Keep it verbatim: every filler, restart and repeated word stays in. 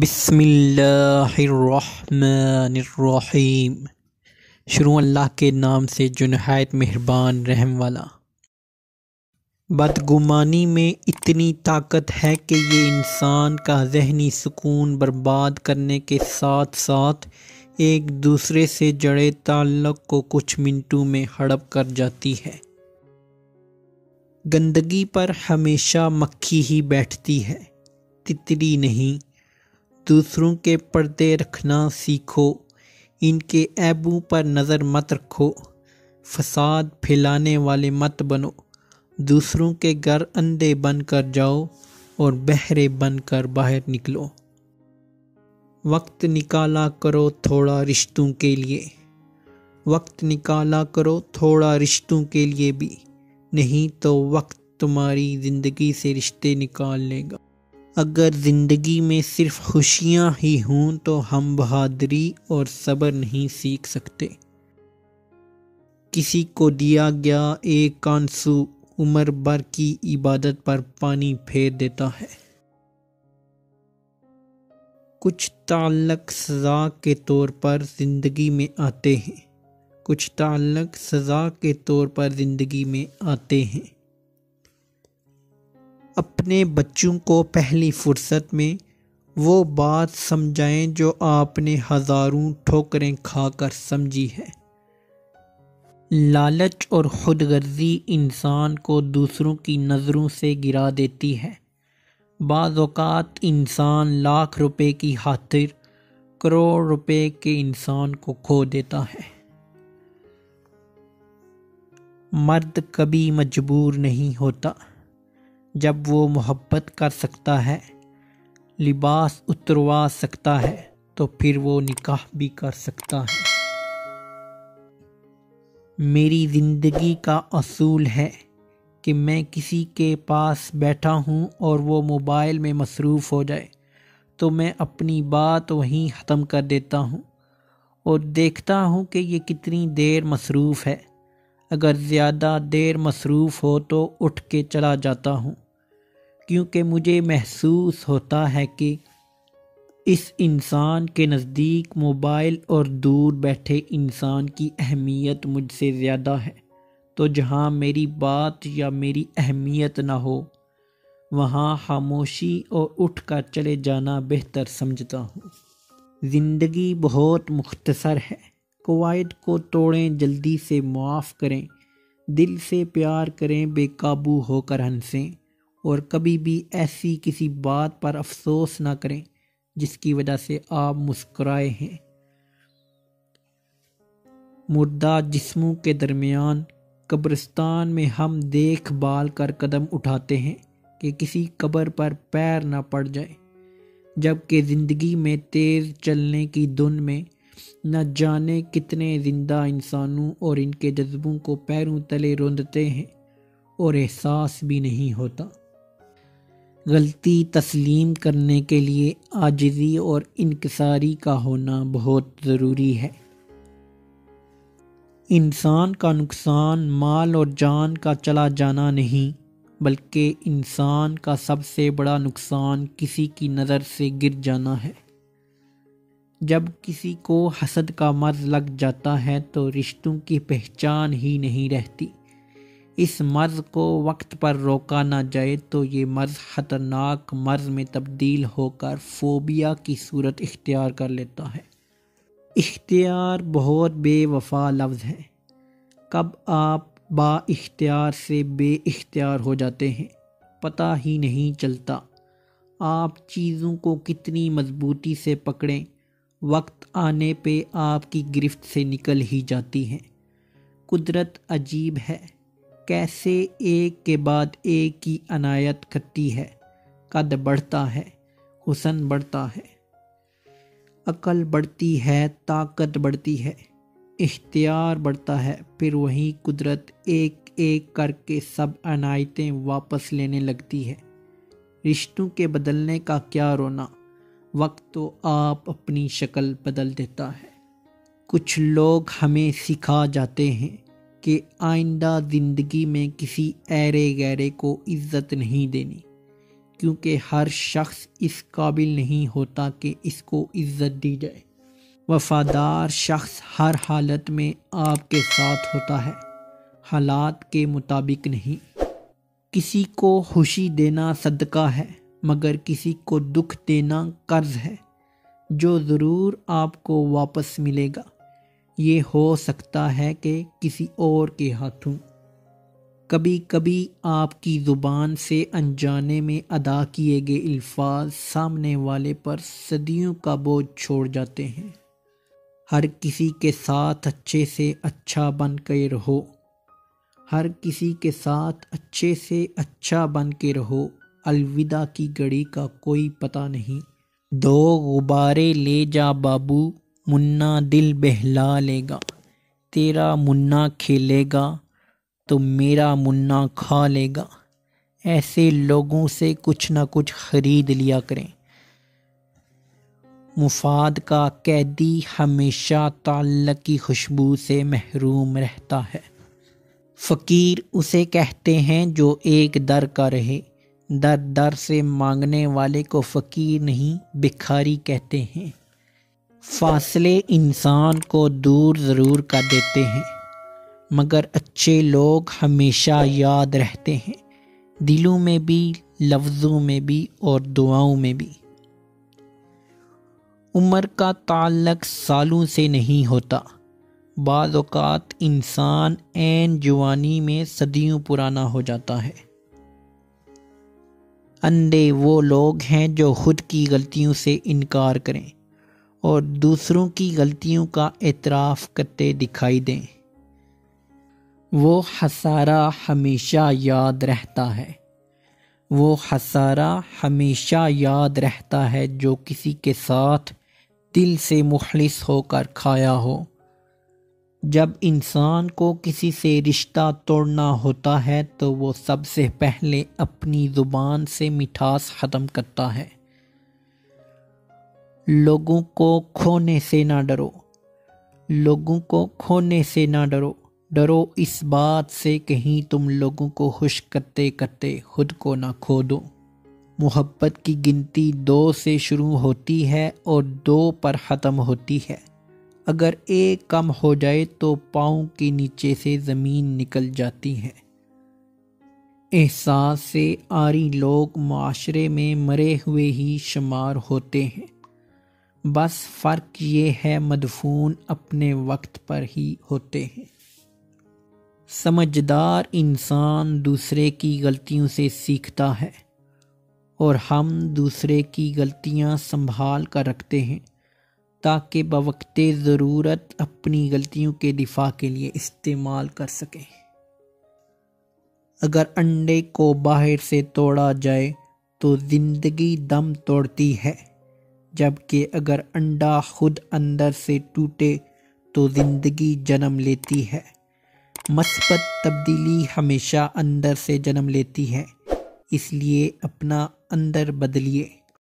बिस्मिल्लाहिर्रहमानिर्रहीम। शुरू अल्लाह के नाम से जो नहायत मेहरबान रहम वाला। बदगुमानी में इतनी ताकत है कि ये इंसान का जहनी सुकून बर्बाद करने के साथ साथ एक दूसरे से जड़े ताल्लुक़ को कुछ मिनटों में हड़प कर जाती है। गंदगी पर हमेशा मक्खी ही बैठती है, तितली नहीं। दूसरों के पर्दे रखना सीखो, इनके ऐबों पर नज़र मत रखो। फसाद फैलाने वाले मत बनो, दूसरों के घर अंधे बन कर जाओ और बहरे बन कर बाहर निकलो। वक्त निकाला करो थोड़ा रिश्तों के लिए, वक्त निकाला करो थोड़ा रिश्तों के लिए भी, नहीं तो वक्त तुम्हारी ज़िंदगी से रिश्ते निकाल लेगा। अगर ज़िंदगी में सिर्फ़ खुशियाँ ही हों तो हम बहादुरी और सब्र नहीं सीख सकते। किसी को दिया गया एक कांसू उम्र भर की इबादत पर पानी फेर देता है। कुछ ताल्लुक सज़ा के तौर पर ज़िंदगी में आते हैं, कुछ ताल्लुक सज़ा के तौर पर ज़िंदगी में आते हैं। अपने बच्चों को पहली फुर्सत में वो बात समझाएं जो आपने हज़ारों ठोकरें खाकर समझी है। लालच और खुदगर्जी इंसान को दूसरों की नज़रों से गिरा देती है। बाज़ औक़ात इंसान लाख रुपए की खातिर करोड़ रुपए के इंसान को खो देता है। मर्द कभी मजबूर नहीं होता जब वो मोहब्बत कर सकता है, लिबास उतरवा सकता है, तो फिर वो निकाह भी कर सकता है। मेरी ज़िंदगी का असूल है कि मैं किसी के पास बैठा हूँ और वो मोबाइल में मसरूफ़ हो जाए तो मैं अपनी बात वहीं ख़त्म कर देता हूँ और देखता हूँ कि ये कितनी देर मसरूफ़ है। अगर ज़्यादा देर मसरूफ़ हो तो उठ के चला जाता हूँ, क्योंकि मुझे महसूस होता है कि इस इंसान के नज़दीक मोबाइल और दूर बैठे इंसान की अहमियत मुझसे ज़्यादा है। तो जहाँ मेरी बात या मेरी अहमियत ना हो वहाँ खामोशी और उठ कर चले जाना बेहतर समझता हूँ। ज़िंदगी बहुत मुख्तसर है, कवायद को तोड़ें, जल्दी से माफ़ करें, दिल से प्यार करें, बेकाबू होकर हंसें और कभी भी ऐसी किसी बात पर अफसोस ना करें जिसकी वजह से आप मुस्कुराए हैं। मुर्दा जिस्मों के दरमियान कब्रिस्तान में हम देख भाल कर कदम उठाते हैं कि किसी कब्र पर पैर ना पड़ जाए, जबकि ज़िंदगी में तेज़ चलने की धुन में न जाने कितने ज़िंदा इंसानों और इनके जज्बों को पैरों तले रौंदते हैं और एहसास भी नहीं होता। गलती तस्लीम करने के लिए आजिज़ी और इनकसारी का होना बहुत ज़रूरी है। इंसान का नुकसान माल और जान का चला जाना नहीं, बल्कि इंसान का सबसे बड़ा नुकसान किसी की नज़र से गिर जाना है। जब किसी को हसद का मर्ज़ लग जाता है तो रिश्तों की पहचान ही नहीं रहती। इस मर्ज़ को वक्त पर रोका ना जाए तो ये मर्ज़ ख़तरनाक मर्ज़ में तब्दील होकर फोबिया की सूरत इख्तियार कर लेता है। इख्तियार बहुत बेवफा लफ्ज़ है। कब आप बा इख्तियार से बे इख्तियार हो जाते हैं पता ही नहीं चलता। आप चीज़ों को कितनी मजबूती से पकड़ें, वक्त आने पे आपकी गिरफ्त से निकल ही जाती हैं। कुदरत अजीब है, कैसे एक के बाद एक की अनायत करती है। कद बढ़ता है, हुस्न बढ़ता है, अकल बढ़ती है, ताकत बढ़ती है, इख्तियार बढ़ता है, फिर वहीं कुदरत एक एक करके सब अनायतें वापस लेने लगती है। रिश्तों के बदलने का क्या रोना, वक्त तो आप अपनी शक्ल बदल देता है। कुछ लोग हमें सिखा जाते हैं कि आइंदा ज़िंदगी में किसी ऐरे गैरे को इज़्ज़त नहीं देनी, क्योंकि हर शख्स इस काबिल नहीं होता कि इसको इज़्ज़त दी जाए। वफ़ादार शख्स हर हालत में आपके साथ होता है, हालात के मुताबिक नहीं। किसी को खुशी देना सदका है मगर किसी को दुख देना कर्ज है जो ज़रूर आपको वापस मिलेगा। ये हो सकता है कि किसी और के हाथों। कभी कभी आपकी ज़ुबान से अनजाने में अदा किए गए अल्फाज सामने वाले पर सदियों का बोझ छोड़ जाते हैं। हर किसी के साथ अच्छे से अच्छा बन के रहो, हर किसी के साथ अच्छे से अच्छा बन के रहो। अलविदा की घड़ी का कोई पता नहीं। दो गुब्बारे ले जा बाबू, मुन्ना दिल बहला लेगा। तेरा मुन्ना खेलेगा तो मेरा मुन्ना खा लेगा। ऐसे लोगों से कुछ ना कुछ ख़रीद लिया करें। मुफाद का कैदी हमेशा ताल्लुक़ की खुशबू से महरूम रहता है। फ़कीर उसे कहते हैं जो एक दर का रहे। दर दर से मांगने वाले को फ़कीर नहीं भिखारी कहते हैं। फासले इंसान को दूर ज़रूर कर देते हैं मगर अच्छे लोग हमेशा याद रहते हैं, दिलों में भी, लफ्ज़ों में भी और दुआओं में भी। उम्र का ताल्लुक़ सालों से नहीं होता। बाज़ औक़ात इंसान ऐन जवानी में सदियों पुराना हो जाता है। अंधे वो लोग हैं जो ख़ुद की गलतियों से इनकार करें और दूसरों की गलतियों का एतराफ़ करते दिखाई दें। वो हसारा हमेशा याद रहता है, वो हसारा हमेशा याद रहता है जो किसी के साथ दिल से मुखलिस होकर खाया हो। जब इंसान को किसी से रिश्ता तोड़ना होता है तो वो सबसे पहले अपनी ज़ुबान से मिठास ख़त्म करता है। लोगों को खोने से ना डरो, लोगों को खोने से ना डरो। डरो इस बात से कहीं तुम लोगों को खुश करते करते खुद को ना खो दो। मोहब्बत की गिनती दो से शुरू होती है और दो पर ख़त्म होती है। अगर एक कम हो जाए तो पाँव के नीचे से ज़मीन निकल जाती है। एहसास से आरी लोग माशरे में मरे हुए ही शुमार होते हैं। बस फ़र्क ये है मदफून अपने वक्त पर ही होते हैं। समझदार इंसान दूसरे की गलतियों से सीखता है और हम दूसरे की गलतियां संभाल कर रखते हैं ताकि बवक्ते ज़रूरत अपनी गलतियों के दिफा के लिए इस्तेमाल कर सकें। अगर अंडे को बाहर से तोड़ा जाए तो ज़िंदगी दम तोड़ती है, जबकि अगर अंडा खुद अंदर से टूटे तो ज़िंदगी जन्म लेती है। मस्बत तब्दीली हमेशा अंदर से जन्म लेती है, इसलिए अपना अंदर बदलिए।